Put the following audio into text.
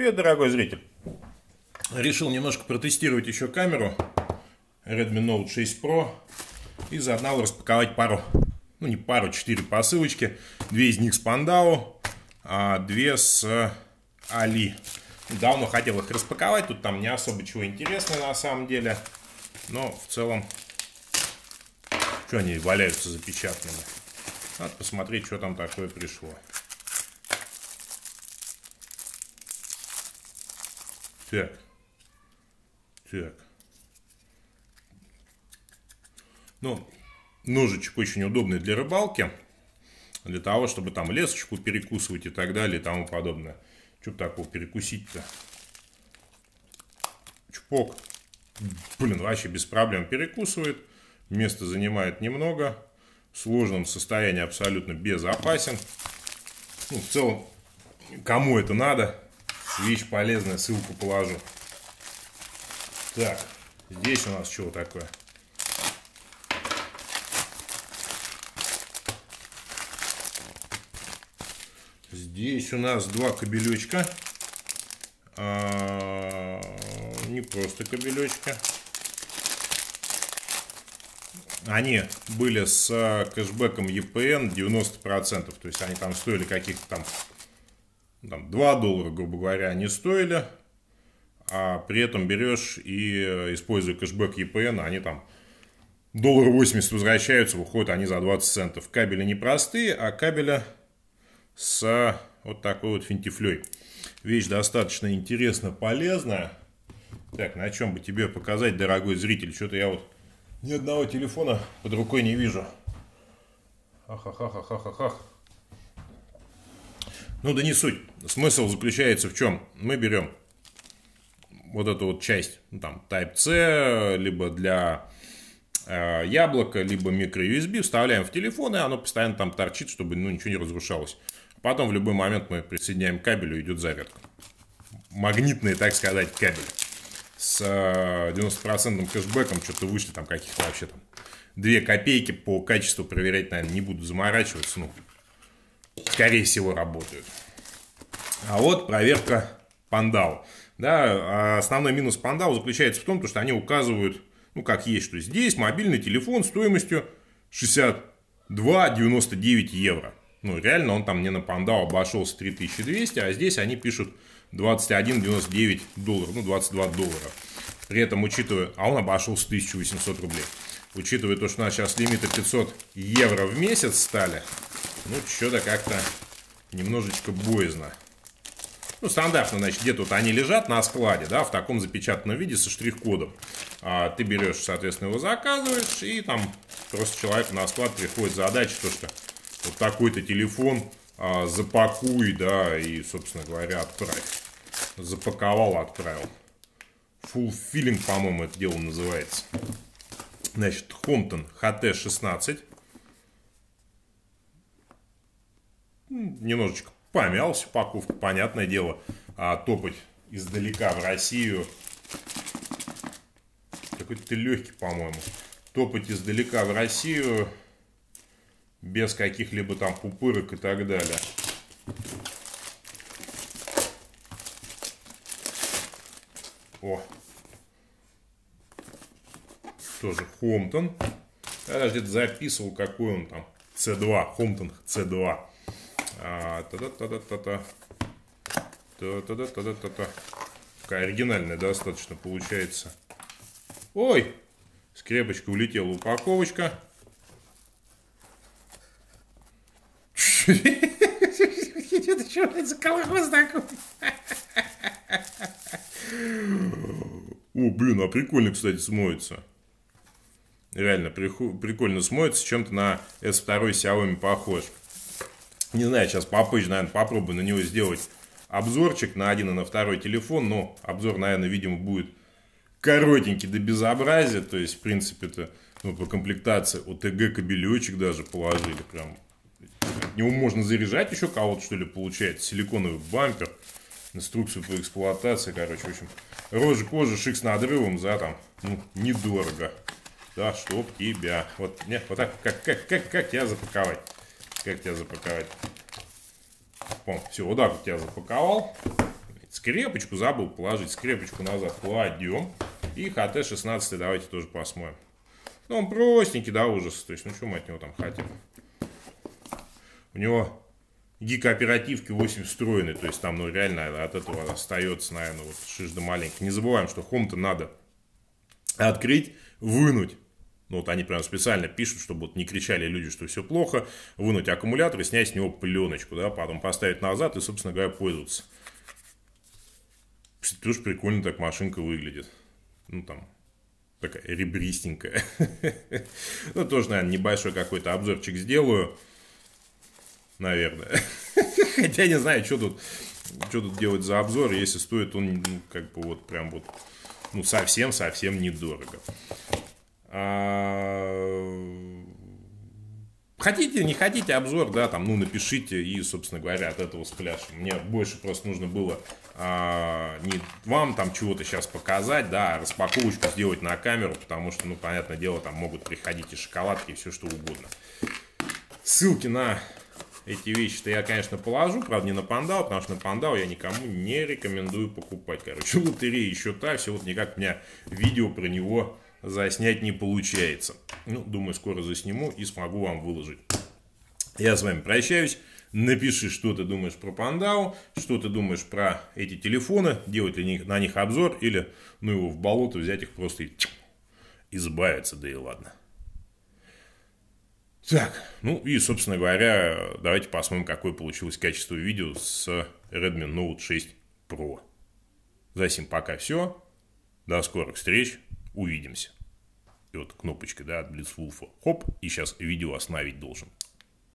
Привет, дорогой зритель! Решил немножко протестировать еще камеру Redmi Note 6 Pro и заодно распаковать четыре посылочки. Две из них с Pandao, а две с Ali. Давно хотел их распаковать, тут там не особо чего интересного на самом деле, но в целом, что они валяются запечатанными. Надо посмотреть, что там такое пришло. Так. Ну, ножичек очень удобный для рыбалки. Для того, чтобы там лесочку перекусывать и так далее и тому подобное. Что такого перекусить-то? Чпок. Блин, вообще без проблем перекусывает. Место занимает немного. В сложном состоянии абсолютно безопасен. Ну, в целом, кому это надо? Вещь полезная, ссылку положу. Так, здесь у нас чего такое? Здесь у нас два кабелечка. Не просто кабелечка. Они были с кэшбэком EPN 90%. То есть они там стоили каких-то там $2, грубо говоря, они стоили, а при этом берешь и, используя кэшбэк EPN, они там $1.80 возвращаются, выходят они за 20 центов. Кабели не простые, а кабели с вот такой вот финтифлей. Вещь достаточно интересно полезная. Так, на чем бы тебе показать, дорогой зритель? Что-то я вот ни одного телефона под рукой не вижу. Ну да не суть. Смысл заключается в чем? Мы берем вот эту вот часть, ну, там Type-C, либо для яблока, либо micro-USB, вставляем в телефон, и оно постоянно там торчит, чтобы ничего не разрушалось. Потом в любой момент мы присоединяем к кабелю, идет зарядка. Магнитные, так сказать, кабели. С 90% кэшбэком что-то вышли там каких-то вообще там 2 копейки. По качеству проверять, наверное, не буду заморачиваться, ну... Скорее всего, работают. А вот проверка Pandao. Да, основной минус Pandao заключается в том, что они указывают, ну как есть, что здесь мобильный телефон стоимостью 62,99 евро. Ну реально он там не на Pandao обошелся 3200, а здесь они пишут $21,99, ну $22. При этом учитывая, а он обошелся 1800 рублей. Учитывая то, что у нас сейчас лимиты 500 евро в месяц стали, ну, что-то как-то немножечко боязно. Ну, стандартно, значит, где-то вот они лежат на складе, да, в таком запечатанном виде со штрих-кодом. Ты берешь, соответственно, его заказываешь, и там просто человек на склад приходит задача, то, что вот такой-то телефон запакуй, да, и, собственно говоря, отправь. Запаковал, отправил. Fulfilling, по-моему, это дело называется. Значит, Homtom HT16. Немножечко помялась упаковка, понятное дело, топать издалека в Россию. Какой-то легкий, по-моему. Топать издалека в Россию без каких-либо там пупырок и так далее. О! Тоже Homtom. Я даже где-то записывал, какой он там. C2. Homtom C2. Такая оригинальная достаточно получается. Ой! Скрепочка улетела, упаковочка. Это что это за колхоз такой? О, блин, а прикольно, кстати, смоется. Реально, прикольно смоется. Чем-то на S2 Xiaomi похож. Не знаю, сейчас попозже, наверное, попробую на него сделать обзорчик на один и на второй телефон. Но обзор, наверное, видимо, будет коротенький до безобразия. То есть, в принципе, это, ну, по комплектации OTG кабелечек даже положили. Прям от него можно заряжать еще кого-то, что ли, получается. Силиконовый бампер, инструкцию по эксплуатации, короче, в общем. Рожа кожи, шик с надрывом за там, ну, недорого. Да, чтоб тебя. Вот, нет, вот так, как тебя запаковать? Как тебя запаковать? Все, вот так вот тебя запаковал. Скрепочку забыл положить, скрепочку назад кладем. И HT16 давайте тоже посмотрим. Ну, он простенький до ужаса, то есть, ну, что мы от него там хотим? У него гигооперативки 8 встроены, то есть, там, ну, реально от этого остается, наверное, вот шижда маленькая. Не забываем, что Homtom-то надо открыть, вынуть. Ну, вот они прям специально пишут, чтобы вот не кричали люди, что все плохо. Вынуть аккумулятор и снять с него пленочку, да, потом поставить назад и, собственно говоря, пользоваться. Тоже прикольно так машинка выглядит. Ну, там, такая ребристенькая. Ну, тоже, наверное, небольшой какой-то обзорчик сделаю. Наверное. Хотя не знаю, что тут делать за обзор, если стоит он, ну, как бы вот прям вот, ну, совсем-совсем недорого. Хотите, не хотите обзор, да, там, ну, напишите и, собственно говоря, от этого спляшем. Мне больше просто нужно было не вам там чего-то сейчас показать, да, а распаковочку сделать на камеру, потому что, ну, понятное дело, там могут приходить и шоколадки, и все что угодно. Ссылки на эти вещи-то я, конечно, положу, правда, не на Pandao, потому что на Pandao я никому не рекомендую покупать. Короче, лотерея еще та, все вот никак у меня видео про него заснять не получается. Ну, думаю, скоро засниму и смогу вам выложить. Я с вами прощаюсь. Напиши, что ты думаешь про Pandao, что ты думаешь про эти телефоны, делать ли на них обзор или, ну, его в болото взять их просто и избавиться, да и ладно. Так, ну и, собственно говоря, давайте посмотрим, какое получилось качество видео с Redmi Note 6 Pro. За сим пока все. До скорых встреч. Увидимся. И вот кнопочка, да, от Blitzwolf. Хоп, и сейчас видео остановить должен.